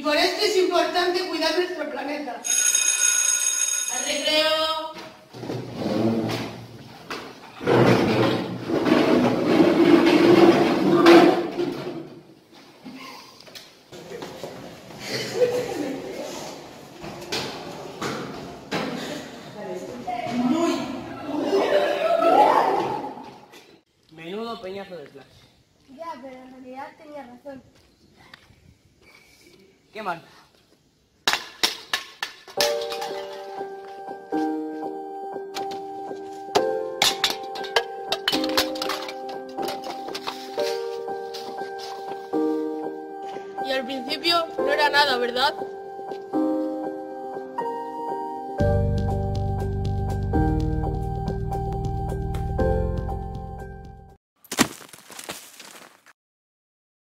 Y por esto es importante cuidar nuestro planeta. ¡Al recreo! Menudo peñazo de Flash. Ya, pero en realidad tenía razón. ¡Qué mal! Y al principio no era nada, ¿verdad?